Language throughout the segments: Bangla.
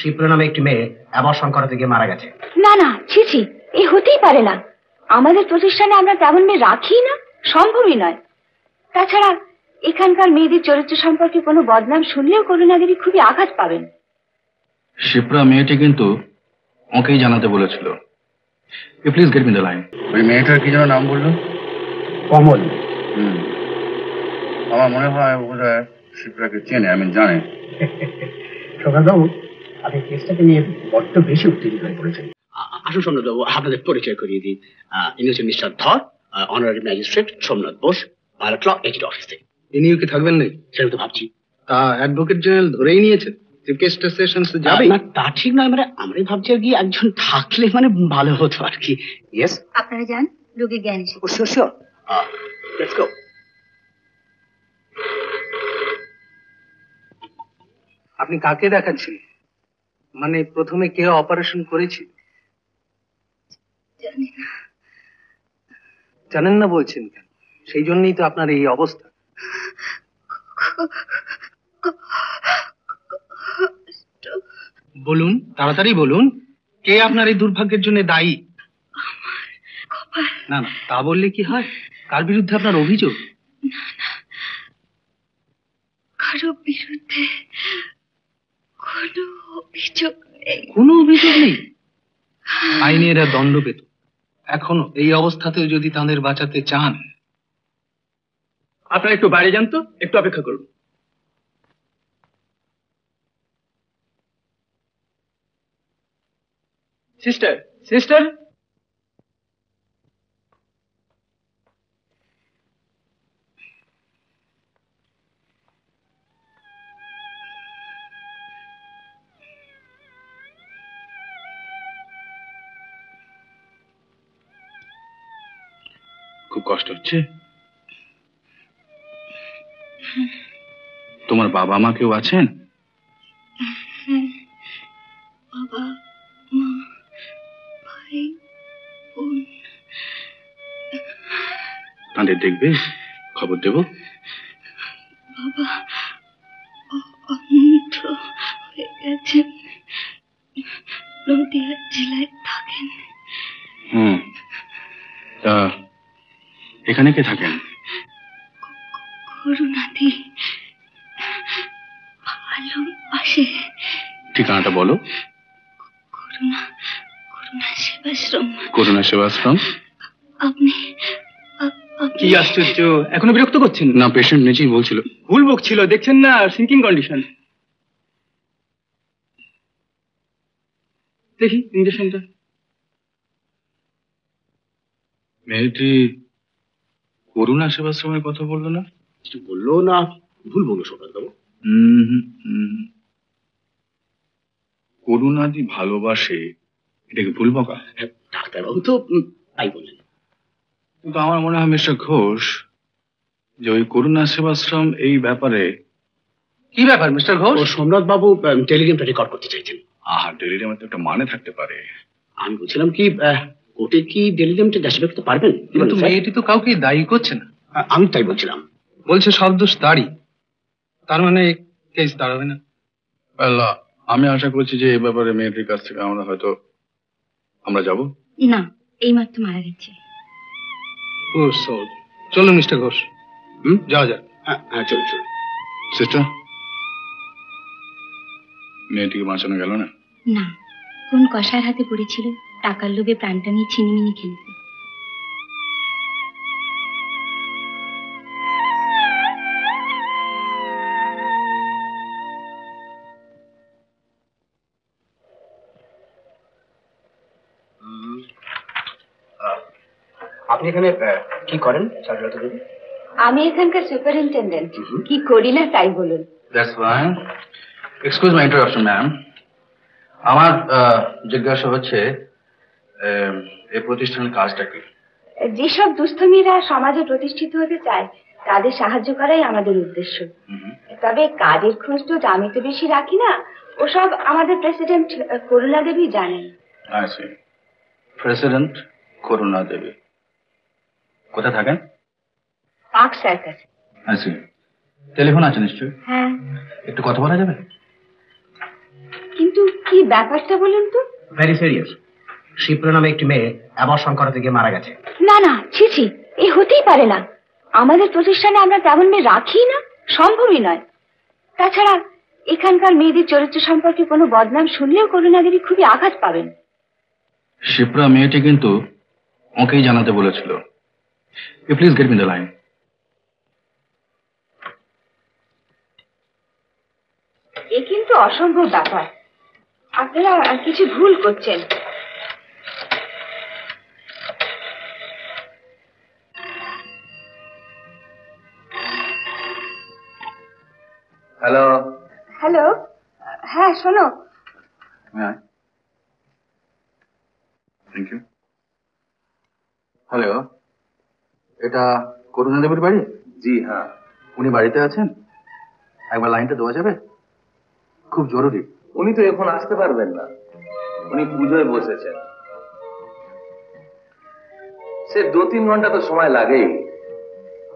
শিপ্রা নামে একটি মেয়ে অ্যাবর্শন করাতে গিয়ে মারা গেছে। না না, ছি ছি, এ হতেই পারে না। আমাদের প্রতিষ্ঠানে আমরা তেমন মেয়ে রাখি না, সম্ভবই নয়। তাছাড়া এখানকার মেয়েদের চরিত্র সম্পর্কে কোনো বদনাম শুনলেও করুণাদেবী খুবই আঘাত পাবেন। শিপ্রা মেয়েটি কিন্তু ওকেই জানাতে বলেছিল। Please get me the line. ওই মেয়েটার কি যেন নাম বললো? কমল। আমার মনে হয় ওরা শিপ্রাকে চেনে, আমি জানি। শোকানবাবু, আপনি কেসটাকে নিয়ে বড্ড বেশি উত্তেজিত হয়ে পড়েছেন। আসুন সোমনাথবাবু, আপনাদের পরিচয় করিয়ে দিই। ইনি হচ্ছেন mister Dhar, honorary magistrate Somnath Bose, Bharat law agent office থেকে। ইনিও কি থাকবেন না? সেটা তো ভাবছি। তা অ্যাডভোকেট জেনারেল ধরেই নিয়েছেন? তা ঠিক নয়, মানে আমরাই ভাবছি আর কি, একজন থাকলে মানে ভালো হতো আর কি। আপনারা যান, রোগীর জ্ঞান। আপনি কাকে দেখাচ্ছেন? মানে প্রথমে কে অপারেশন করেছে? জানেন না বলছেন কেন? সেই জন্যই তো আপনার এই অবস্থা। বলুন, তাড়াতাড়ি বলুন, কে আপনার এই দুর্ভাগ্যের জন্য দায়ী? না না, তা বললে কি হয়? কার বিরুদ্ধে আপনার অভিযোগ? কারো বিরুদ্ধে কোনো অভিযোগ নেই। আইনে এরা দণ্ড পেত। এখনো এই অবস্থাতেও যদি তাদের বাঁচাতে চান, আপনারা একটু বাইরে যান তো, একটু অপেক্ষা করুন। সিস্টার, সিস্টার, খুব কষ্ট হচ্ছে? তোমার বাবা মা কেউ আছেন? তাদের দেখবে, খবর দেব। বাবা অন্ধ হয়ে গেছেন, নদীয়া জেলায় থাকেন। তা এখানে কে থাকেন? করুণাদি ভালো আসে। ঠিকানাটা বলো। করুণা সেবাশ্রম। করুণা সেবাশ্রম। আপনি কি আশ্চর্য, এখনো বিরক্ত করছেন না? পেশেন্ট নিজেই বলছিল, ভুল বকছিল, দেখছেন না সিঙ্কিং কন্ডিশন। দেখি ইনজেকশনটা। মেয়েটি করুণা সেবাশ্রমের কথা বললো না? বললো না, ভুল বললো সকালবাবু। করুণাদি ভালোবাসে, এটাকে ভুল বকা? ডাক্তারবাবু তো তাই বললেন। কিন্তু আমার মনে হয় মিস্টার ঘোষ, যে ওই করুণা সেবাশ্রম এই ব্যাপারে। কি ব্যাপার মিস্টার ঘোষ? সোমনাথ বাবু টেলিগ্রামটা রেকর্ড করতে চাইছেন। আহা, টেলিগ্রামে তো একটা মানে থাকতে পারে। আমি বলছিলাম কি, কোর্টে কি টেলিগ্রামটা দাঁড় করতে পারবেন? কিন্তু মেয়েটি তো কাউকে দায়ী করছে না। আমি তাই বলছিলাম। বলছে সব দোষ তারই, তার মানে কেস দাঁড়াবে না। আমি আশা করছি যে এই ব্যাপারে মেয়েটির কাছ থেকে আমরা হয়তো আমরা যাব না। এইমাত্র মারা গেছে। চলুন মিস্টার ঘোষ, যাওয়া যাক। হ্যাঁ চলুন চলুন। সিস্টার, মেয়েটিকে বাঁচানো গেল না? না, কোন কষায়ের হাতে পড়েছিল, টাকার লোভে প্রাণটা নিয়ে ছিনিমিনি খেলেছে। আপনি এখানে কি করেন? আমি এখানকার সুপারিনটেন্ডেন্ট। কি করি না তাই বলুন। এক্সকিউজ মাই ইন্টারাপশন ম্যাম, আমার জিজ্ঞাসা হচ্ছে এই প্রতিষ্ঠানের কাজটা কি? যেসব দুস্থমীরা সমাজে প্রতিষ্ঠিত হতে চায় তাদের সাহায্য করাই আমাদের উদ্দেশ্য। তবে কাজের খোঁজ তো আমি তো বেশি রাখি না, ওসব আমাদের প্রেসিডেন্ট করুণা দেবী জানেন। প্রেসিডেন্ট করুণা দেবী কোথা থাকেন? Park circus. আচ্ছা, টেলিফোন আছে নিশ্চয়ই? হ্যাঁ, একটু কথা বলা যাবে? কিন্তু কি ব্যাপারটা বলুন তো? Very serious. শিপ্রা নামে একটি মেয়ে অ্যাবর্শন করাতে গিয়ে মারা গেছে। না না, ছি ছি, এ হতেই পারে না। আমাদের প্রতিষ্ঠানে আমরা তেমন মেয়ে রাখি না, সম্ভবই নয়। তাছাড়া এখানকার মেয়েদের চরিত্র সম্পর্কে কোনো বদনাম শুনলেও করুণাদেবী খুবই আঘাত পাবেন। শিপ্রা মেয়েটি কিন্তু ওকেই জানাতে বলেছিল। Please get me the line. এ কিন্তু অসম্ভব ব্যাপার, আপনারা কিছু ভুল করছেন। হ্যালো হ্যালো, হ্যাঁ শোনো। Thank you. হ্যালো, এটা করুণা দেবীর বাড়ি? জি হ্যাঁ, উনি বাড়িতে আছেন। একবার লাইনটা দেওয়া যাবে? খুব জরুরি। উনি তো এখন আসতে পারবেন না, উনি পুজোয় বসেছেন। সে 2-3 ঘন্টা তো সময় লাগেই।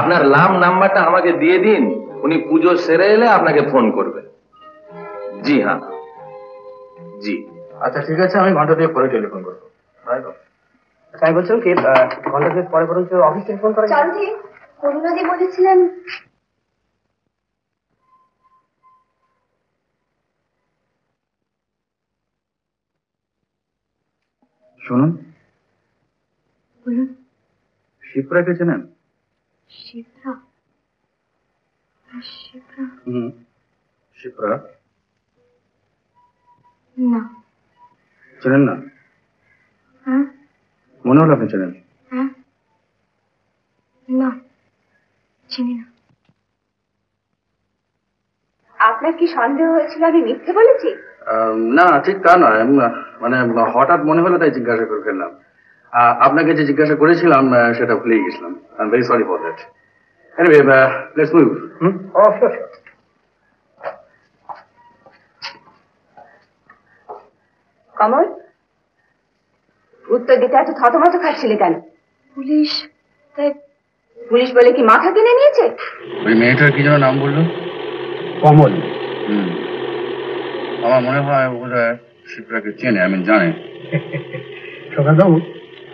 আপনার লাম নাম্বারটা আমাকে দিয়ে দিন, উনি পুজো সেরে এলে আপনাকে ফোন করবেন। জি হ্যাঁ জি, আচ্ছা ঠিক আছে, আমি ঘন্টা দুয়েক পরে টেলিফোন করবো। তাই বলছেন কি ঘন্টা দুয়েক পরে বলুন, অফিস টেলিফোন করেন? করুণাদি বলেছিলেন শুনুন। শিপ্রাকে চেনেন? শিপ্রা না, চেনেন না? মনে হলো আপনি চেনেন। না চিনি না। আপনার কি সন্দেহ হয়েছিল আমি মিথ্যে বলেছি? না ঠিক তা নয়, মানে হঠাৎ মনে হলো তাই জিজ্ঞাসা করে ফেললাম। আপনাকে যে জিজ্ঞাসা করেছিলাম সেটা ভুলে গেছিলাম। I am very sorry for that. Anyway let's move. Kamal, উত্তর দিতে এত থতমত খাচ্ছিলি কেন? পুলিশ। পুলিশ বলে কি মাথা কিনে নিয়েছে? ওই মেয়েটার কি যেন নাম বললো? কমল। আমার মনে হয় ওরা শিপ্রাকে চেনে, আমি জানি। সকালবাবু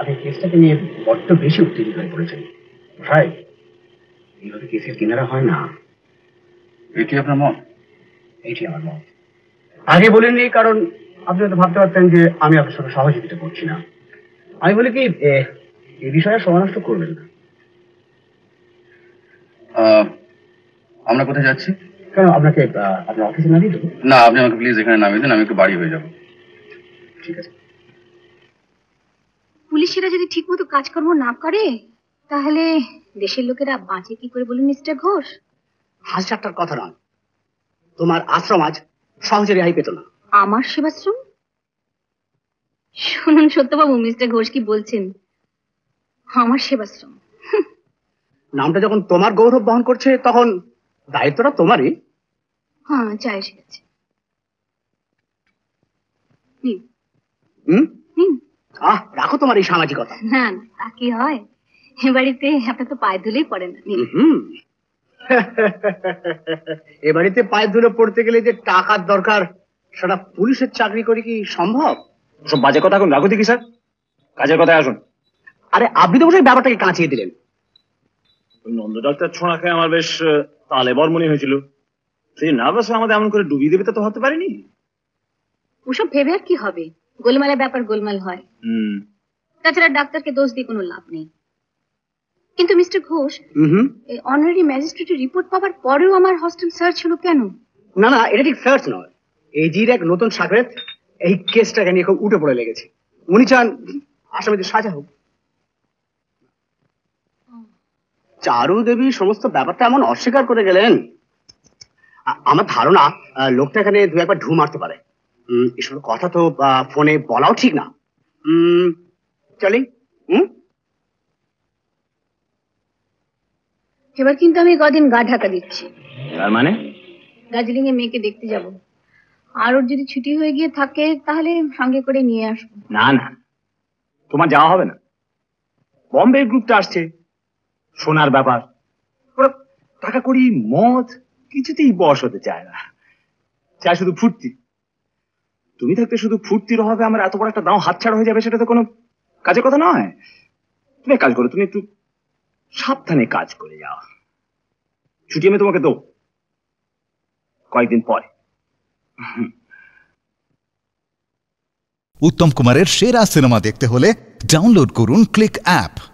আপনি কেসটাকে নিয়ে বড্ড বেশি উত্তেজিত হয়ে পড়েছেন। ভাই এইভাবে কেসের কিনারা হয় না। এটি আপনার মত? এটি আমার মত। আগে বলিনি কারণ আপনি হয়তো ভাবতে পারতেন যে আমি আপনার সঙ্গে সহযোগিতা করছি না। আমি বলি কি এ বিষয়ে সমানষ্ট করবেন না। আমরা কোথায় যাচ্ছি? কেন আপনাকে আপনার অফিসে নামিয়ে দেবো? না, আপনি আমাকে প্লিজ এখানে নামিয়ে দেন, আমি একটু বাড়ি হয়ে যাবো। ঠিক আছে। পুলিশেরা যদি ঠিক মতো কাজকর্ম না করে তাহলে দেশের লোকেরা বাঁচে কি করে বলুন মিস্টার ঘোষ? হাসটার কথা নয়, তোমার আশ্রম আজ সহজে রেহাই পেত না। আমার সেবাশ্রম? শুনুন সত্যবাবু, মিস্টার ঘোষ কি বলছেন? আমার সেবাশ্রম নামটা যখন তোমার গৌরব বহন করছে তখন দায়িত্বটা তোমারই। হ্যাঁ চাই, ঠিক আছে। রাখো তোমার এই সামাজিকতা। না না তা কি হয়, এ বাড়িতে আপনার তো পায়ে ধুলেই পড়ে না। এ বাড়িতে পায়ে ধুলে পড়তে গেলে যে টাকার দরকার, সেটা পুলিশের চাকরি করে কি সম্ভব? সব বাজে কথা এখন রাখো দেখি। স্যার কাজের কথায় আসুন। আরে আপনি তো সেই ব্যাপারটাকে কাঁচিয়ে দিলেন। নন্দ ডাক্তার ছোঁড়া খেয়ে আমার বেশ তালে বর মনে হয়েছিল। সেই নার্ভাস আমাদের এমন করে ডুবিয়ে দেবে তা তো হতে পারেনি। ওসব ভেবে আর কি হবে, গোলমালের ব্যাপার গোলমাল হয়। তাছাড়া ডাক্তারকে দোষ দিয়ে কোনো লাভ নেই। কিন্তু মিস্টার ঘোষ, এই অনারারি ম্যাজিস্ট্রেটের রিপোর্ট পাওয়ার পরেও আমার হস্টেল সার্চ হলো কেন? না না এটা ঠিক সার্চ নয়। এজির এক নতুন শাগরেদ এই কেসটাকে নিয়ে খুব উঠে পড়ে লেগেছে। উনি চান আসামিদের সাজা হোক। চারু দেবী সমস্ত ব্যাপারটা এমন অস্বীকার করে গেলেন, আমার ধারণা লোকটা এখানে দু একবার ঢু মারতে পারে। এসব কথা তো ফোনে বলাও ঠিক না। চলে এবার কিন্তু আমি কদিন গা ঢাকা দিচ্ছি। তার মানে দার্জিলিং এ মেয়েকে দেখতে যাব। আর ওর যদি ছুটি হয়ে গিয়ে থাকে তাহলে সঙ্গে করে নিয়ে আসবো। না না তোমার যাওয়া হবে না, বম্বে গ্রুপটা আসছে। সোনার ব্যাপার, ওরা টাকা করি মদ কিছুতেই বশ হতে চায় না, চায় শুধু ফুর্তি। তুমি থাকতে শুধু ফুর্তির অভাবে আমার এত বড় একটা দাও হাতছাড়া হয়ে যাবে, সেটা তো কোনো কাজের কথা নয়। তুমি কাজ করো, তুমি একটু সাবধানে কাজ করে যাও, ছুটি আমি তোমাকে দেবো কয়েকদিন পরে। উত্তম কুমারের সেরা সিনেমা দেখতে হলে ডাউনলোড করুন ক্লিক অ্যাপ।